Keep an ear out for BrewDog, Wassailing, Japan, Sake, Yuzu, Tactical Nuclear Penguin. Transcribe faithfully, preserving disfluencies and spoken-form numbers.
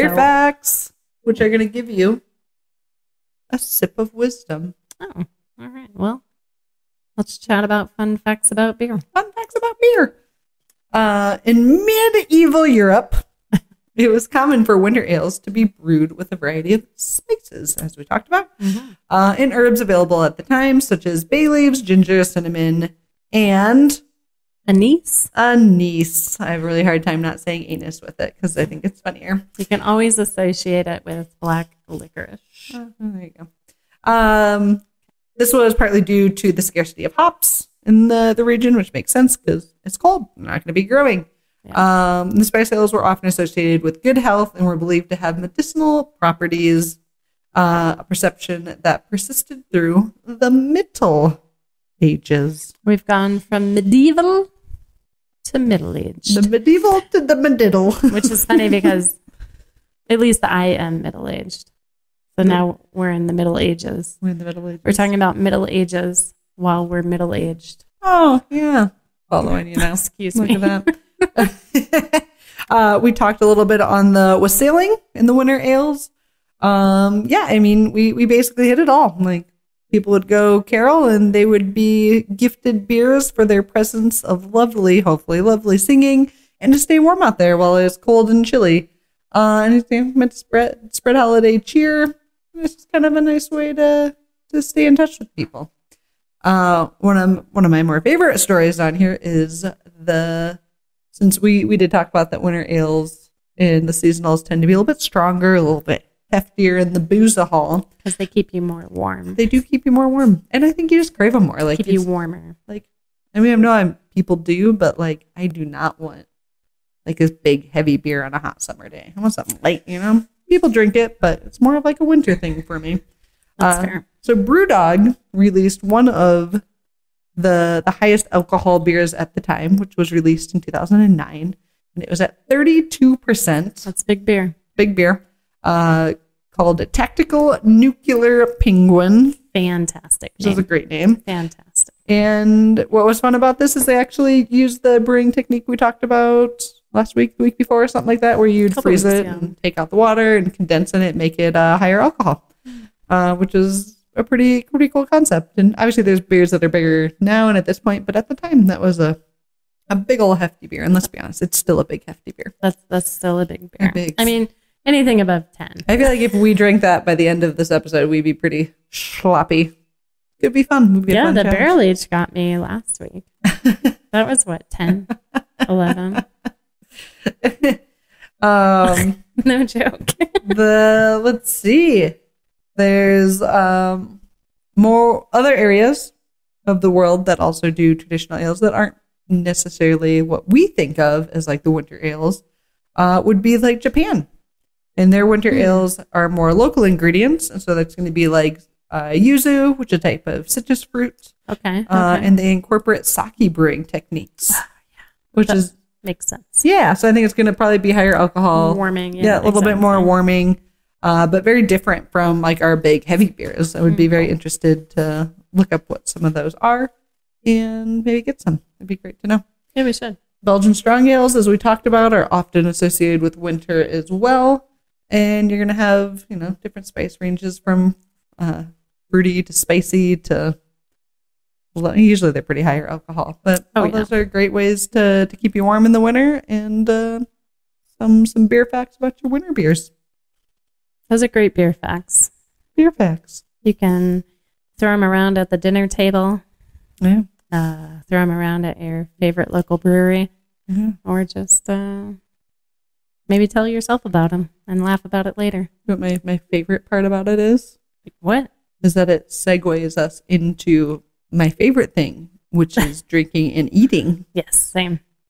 Beer so, facts, which are going to give you a sip of wisdom. Oh, all right. Well, let's chat about fun facts about beer. Fun facts about beer. Uh, in medieval Europe, it was common for winter ales to be brewed with a variety of spices, as we talked about, mm-hmm. uh, and herbs available at the time, such as bay leaves, ginger, cinnamon, and anise. Anise. I have a really hard time not saying anus with it because I think it's funnier. You can always associate it with black licorice. Oh, there you go. Um, this was partly due to the scarcity of hops in the, the region, which makes sense because it's cold. They're not going to be growing. Yeah. Um, the spice oils were often associated with good health and were believed to have medicinal properties, uh, a perception that persisted through the Middle Ages. We've gone from medieval to middle age. The medieval to the middle. Which is funny because at least I am middle aged. So now we're in the Middle Ages. We're in the Middle Ages. We're talking about Middle Ages while we're middle aged. Oh, yeah. Following you now. Excuse Look me. Look at that. uh, we talked a little bit on the wassailing and the winter ales. Um, yeah, I mean, we, we basically hit it all. Like, people would go carol and they would be gifted beers for their presence of lovely, hopefully lovely singing, and to stay warm out there while it's cold and chilly. Uh, and it's meant to spread, spread holiday cheer. It's just kind of a nice way to, to stay in touch with people. Uh, one of, one of my more favorite stories on here is the... Since we, we did talk about that winter ales and the seasonals tend to be a little bit stronger, a little bit heftier in the booze-a-hall. Because they keep you more warm. They do keep you more warm. And I think you just crave them more. Like, keep you warmer. Like, I mean, I know I'm, people do, but, like, I do not want, like, this big, heavy beer on a hot summer day. I want something light, you know? People drink it, but it's more of, like, a winter thing for me. That's uh, fair. So BrewDog released one of... The, the highest alcohol beers at the time, which was released in two thousand nine, and it was at thirty-two percent. That's big beer. Big beer. Uh, called Tactical Nuclear Penguin. Fantastic. Which name. Is a great name. Fantastic. And what was fun about this is they actually used the brewing technique we talked about last week, the week before, or something like that, where you'd freeze weeks, it yeah. and take out the water and condense in it, make it uh, higher alcohol, uh, which is a pretty pretty cool concept. And obviously there's beers that are bigger now and at this point, but at the time that was a a big old hefty beer, and let's be honest, it's still a big hefty beer. That's that's still a big beer. A big, I mean, anything above ten. I feel like if we drank that by the end of this episode, we'd be pretty sloppy. It'd be fun. It'd be yeah fun the challenge. Barrel age got me last week. That was what, ten eleven? Um no joke. The let's see There's um, more other areas of the world that also do traditional ales that aren't necessarily what we think of as like the winter ales, uh, would be like Japan. And their winter mm. ales are more local ingredients. And so that's going to be like uh, yuzu, which is a type of citrus fruit. Okay. Uh, okay. And they incorporate sake brewing techniques, oh, yeah. which that is makes sense. Yeah. So I think it's going to probably be higher alcohol. Warming. Yeah, yeah a little exactly. bit more warming. Uh, but very different from like our big heavy beers. I would be very interested to look up what some of those are and maybe get some. It'd be great to know. Yeah, we should. Belgian strong ales, as we talked about, are often associated with winter as well. And you're going to have, you know, different spice ranges from uh, fruity to spicy to, well, usually they're pretty higher alcohol. But oh, all yeah. those are great ways to, to keep you warm in the winter and uh, some some beer facts about your winter beers. Those are great beer facts. Beer facts. You can throw them around at the dinner table. Yeah. Uh, throw them around at your favorite local brewery. Yeah. Or just uh, maybe tell yourself about them and laugh about it later. What my, my favorite part about it is? What? Is that it segues us into my favorite thing, which is drinking and eating. Yes, same.